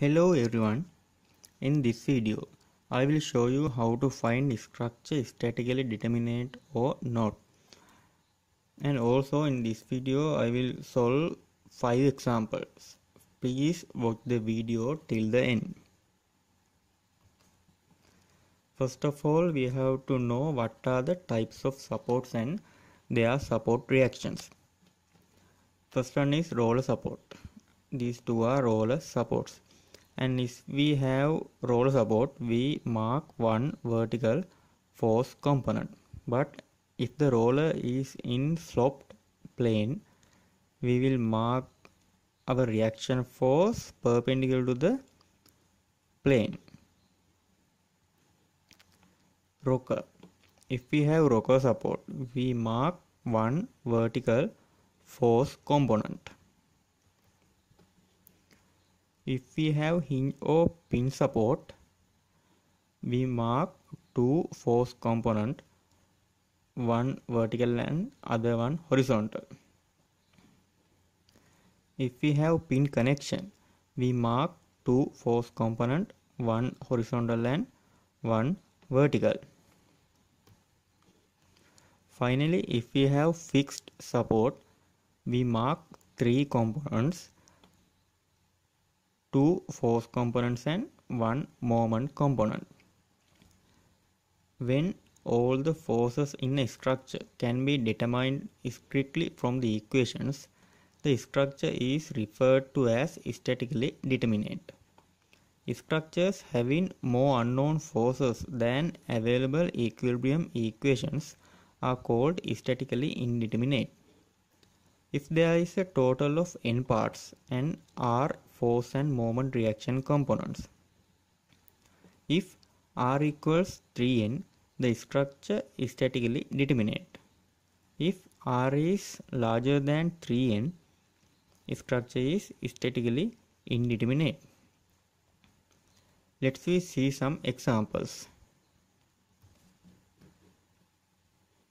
Hello everyone, in this video I will show you how to find structure statically determinate or not, and also in this video I will solve 5 examples. Please watch the video till the end. First of all, we have to know what are the types of supports and their support reactions. First one is roller support. These two are roller supports. And if we have roller support, we mark one vertical force component. But if the roller is in sloped plane, we will mark our reaction force perpendicular to the plane. Rocker. If we have rocker support, we mark one vertical force component. If we have hinge or pin support, we mark two force component, one vertical and other one horizontal. If we have pin connection, we mark two force component, one horizontal and one vertical. Finally, if we have fixed support, we mark three components, two force components and one moment component. When all the forces in a structure can be determined strictly from the equations, the structure is referred to as statically determinate. Structures having more unknown forces than available equilibrium equations are called statically indeterminate. If there is a total of n parts and r force and moment reaction components. If r equals 3n, the structure is statically determinate. If r is larger than 3n, structure is statically indeterminate. Let's see some examples.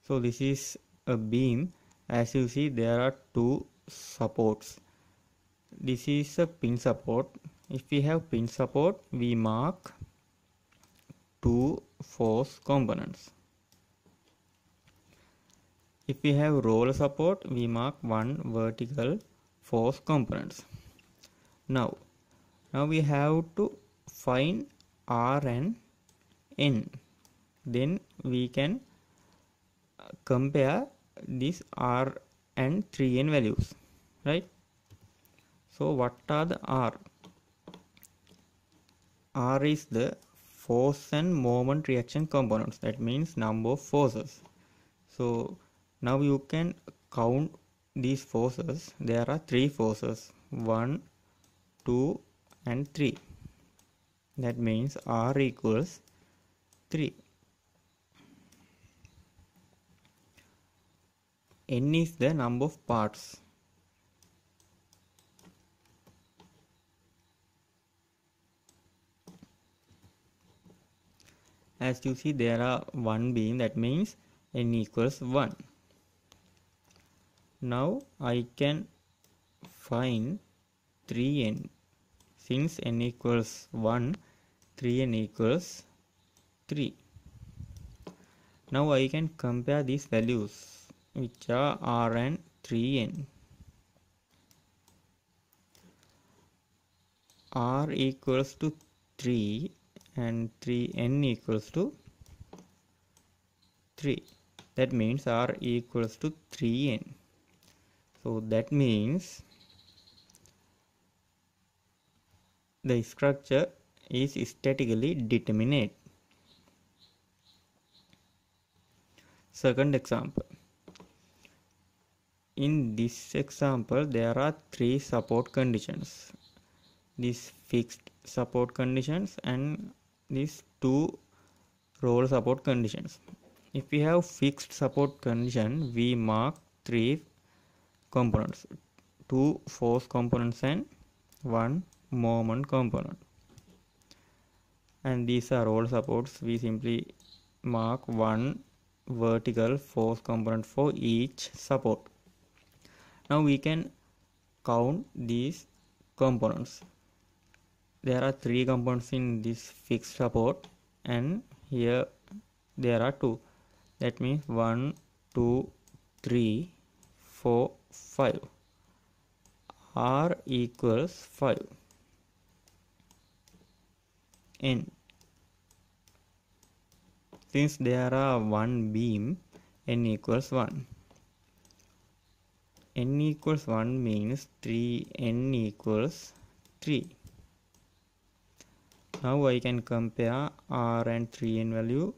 So this is a beam. As you see, there are two supports. This is a pin support. If we have pin support, we mark two force components. If we have roller support, we mark one vertical force components. Now we have to find R and N. Then we can compare these R and 3N values, right? So what are the R? R is the force and moment reaction components, that means number of forces. So now you can count these forces. There are three forces, 1, 2 and 3. That means R equals 3. N is the number of parts. As you see, there are one beam, that means N equals 1. Now I can find 3N. Since N equals 1, 3N equals 3. Now I can compare these values, which are R and 3N. R equals to 3 and 3N equals to 3. That means R equals to 3N. So that means the structure is statically determinate. Second example. In this example, there are three support conditions. These fixed support conditions and these two roller support conditions. If we have fixed support condition, we mark three components, two force components and one moment component. And these are roller supports. We simply mark one vertical force component for each support. Now we can count these components. there are three components in this fixed support, and here there are two. That means 1, 2, 3, 4, 5 R equals 5. N. Since there are one beam, N equals 1. N equals 1 means 3N equals 3. Now I can compare R and 3N value.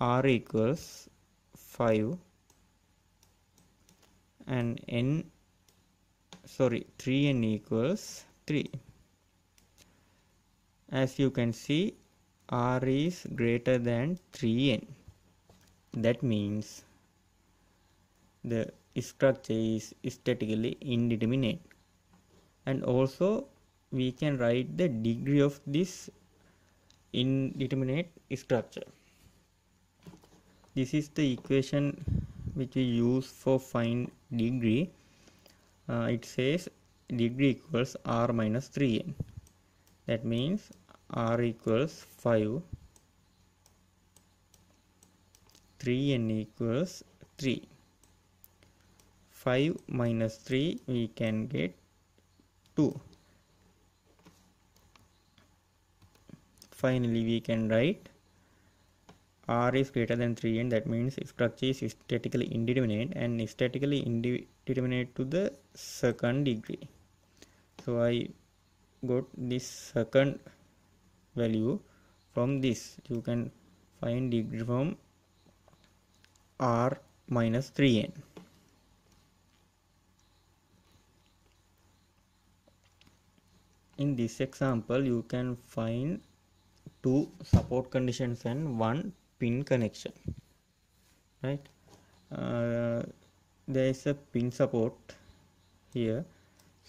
R equals 5 and 3N equals 3. As you can see, R is greater than 3N. That means the structure is statically indeterminate, and also we can write the degree of this indeterminate structure. This is the equation which we use for find degree. It says degree equals R minus 3N. That means R equals 5, 3N equals 3. 5 minus 3, we can get 2. Finally, we can write R is greater than 3N. That means structure is statically indeterminate, and statically indeterminate to the second degree. So I got this second value from this. You can find degree from R minus 3N. In this example, you can find two support conditions and one pin connection, right? There is a pin support here,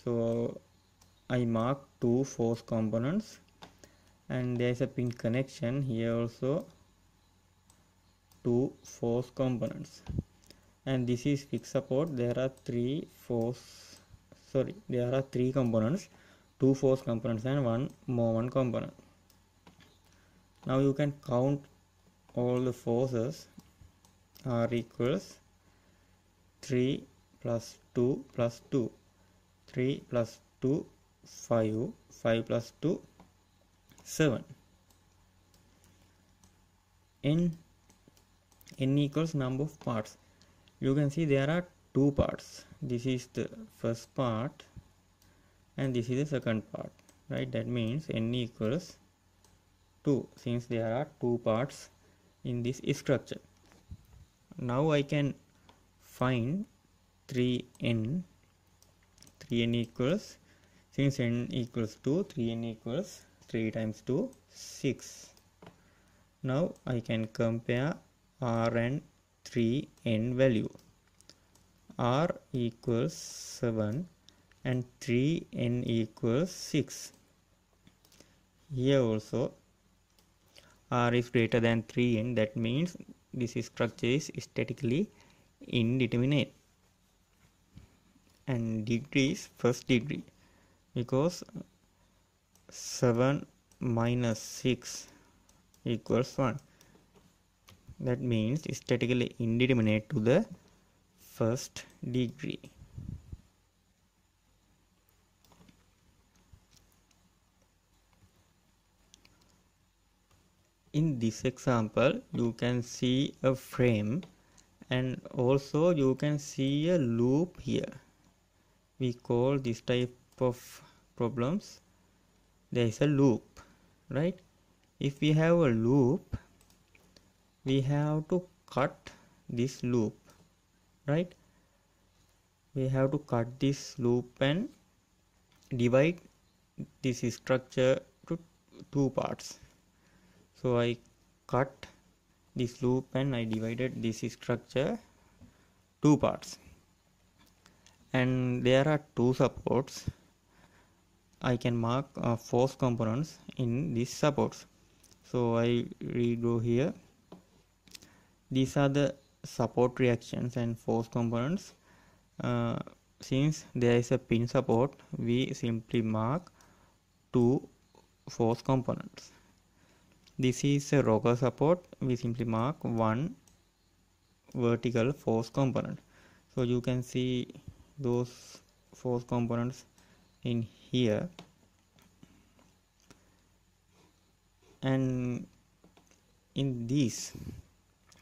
so I mark two force components, and there is a pin connection here, also two force components, and this is fixed support. There are three components. Two force components and one moment component. Now you can count all the forces. R equals 3 plus 2 plus 2, 3 plus 2, 5, 5 plus 2, 7. N equals number of parts. You can see there are two parts. This is the first part, and this is the second part, right? That means N equals 2, since there are two parts in this structure. Now I can find 3N. 3N equals, since N equals 2, 3N equals 3 times 2, 6. Now I can compare R and 3N value. R equals 7. And 3N equals 6. Here also R is greater than 3N. That means this structure is statically indeterminate, and degree is first degree, because 7 minus 6 equals 1. That means statically indeterminate to the first degree. In this example, you can see a frame, and also you can see a loop here. We call this type of problems, there is a loop, right? If we have a loop, we have to cut this loop, right? We have to cut this loop and divide this structure to two parts. So I cut this loop and I divided this structure two parts, and there are two supports. I can mark force components in these supports. So I redraw here. These are the support reactions and force components. Since there is a pin support, we simply mark two force components. This is a rocker support, we simply mark one vertical force component. So you can see those force components in here, and in this,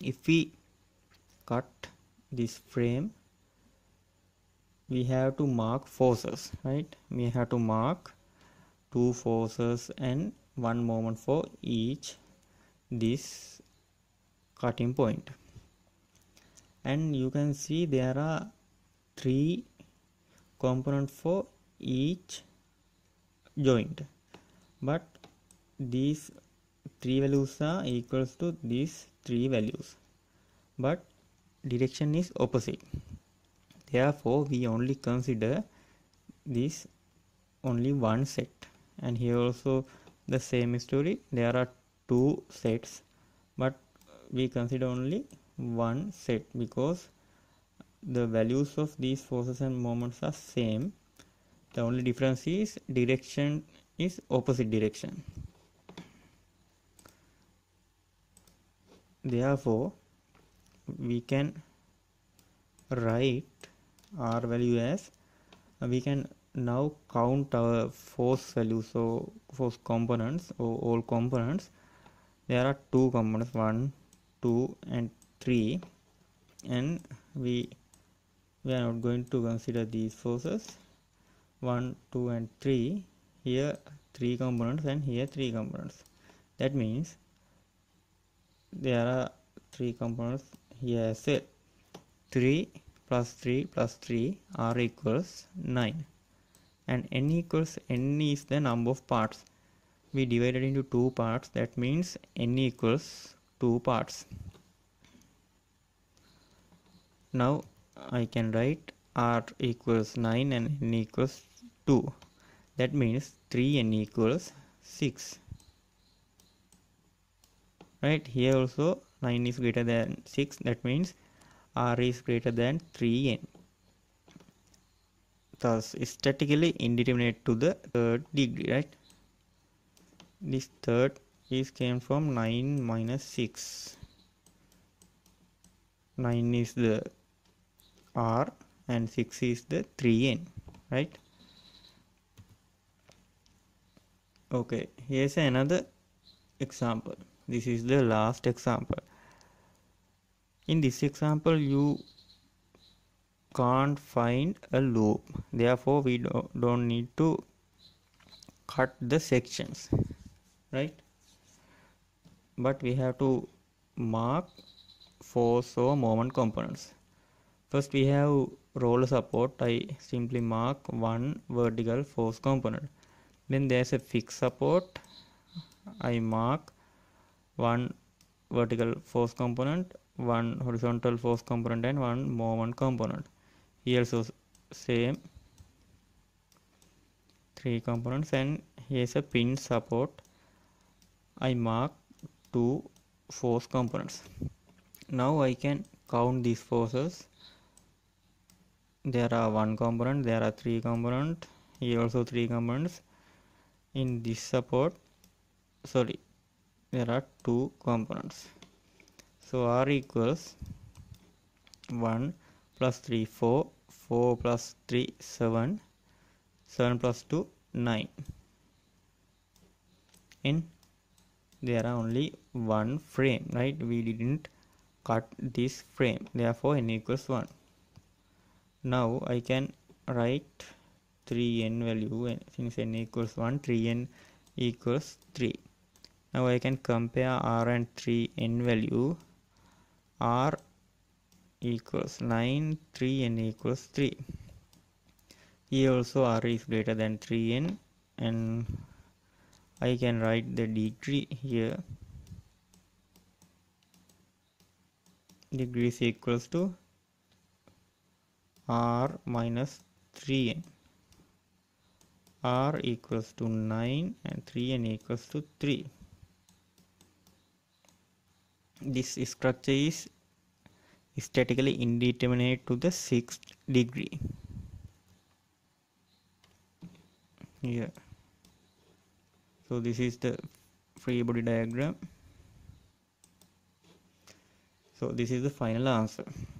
if we cut this frame, we have to mark forces, right? We have to mark two forces and one moment for each this cutting point. And you can see there are three components for each joint, but these three values are equals to these three values, but direction is opposite. Therefore, we only consider this only one set. And here also the same story, there are two sets, but we consider only one set because the values of these forces and moments are same. The only difference is direction is opposite direction. Therefore, we can write R value as, we can now count our force value. So force components or all components, there are two components, 1, 2 and 3, and we are not going to consider these forces 1, 2 and 3. Here three components and here three components. That means there are three components here as well. 3 plus 3 plus 3 are equals 9, and n equals, n is the number of parts. We divided into two parts, that means n equals 2 parts. Now I can write R equals 9 and n equals 2. That means 3n equals 6. Right, here also 9 is greater than 6, that means R is greater than 3n. Thus statically indeterminate to the third degree, right? This third is came from 9 minus 6. 9 is the R and 6 is the 3n, right? Okay, here's another example. This is the last example. In this example, you can't find a loop. Therefore, we don't need to cut the sections, right? But we have to mark force or moment components. First, we have roller support. I simply mark one vertical force component. Then there's a fixed support. I mark one vertical force component, one horizontal force component, and one moment component. Here also same, three components, and here's a pin support. I mark two force components. Now I can count these forces. There are one component, there are three components, here also three components. In this support, sorry, there are two components. So R equals 1 plus 3, 4, 4 plus 3, 7, 7 plus 2, 9. And there are only one frame, right? We didn't cut this frame. Therefore, n equals 1. Now I can write 3n value. Since n equals 1, 3n equals 3. Now I can compare R and 3n value. R equals 9, 3n equals 3. Here also R is greater than 3n, and I can write the degree here. Degree is equals to R minus 3n. R equals to 9 and 3n equals to 3. This structure is statically indeterminate to the sixth degree. here. So this is the free body diagram. So this is the final answer.